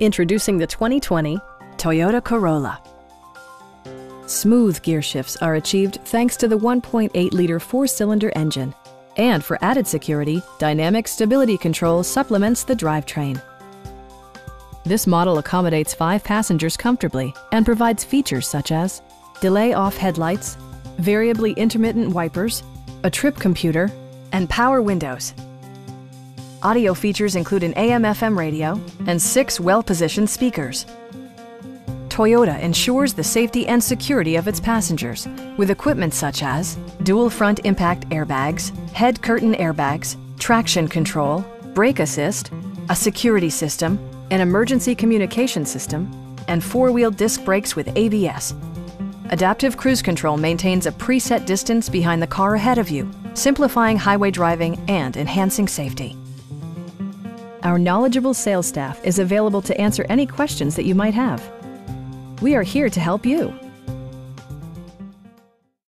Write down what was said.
Introducing the 2020 Toyota Corolla. Smooth gear shifts are achieved thanks to the 1.8-liter four-cylinder engine. And for added security, Dynamic Stability Control supplements the drivetrain. This model accommodates 5 passengers comfortably and provides features such as delay off headlights, variably intermittent wipers, a trip computer, and power windows. Audio features include an AM/FM radio and 6 well-positioned speakers. Toyota ensures the safety and security of its passengers with equipment such as dual front impact airbags, head curtain airbags, traction control, brake assist, a security system, an emergency communication system, and 4-wheel disc brakes with ABS. Adaptive Cruise Control maintains a preset distance behind the car ahead of you, simplifying highway driving and enhancing safety. Our knowledgeable sales staff is available to answer any questions that you might have. We are here to help you.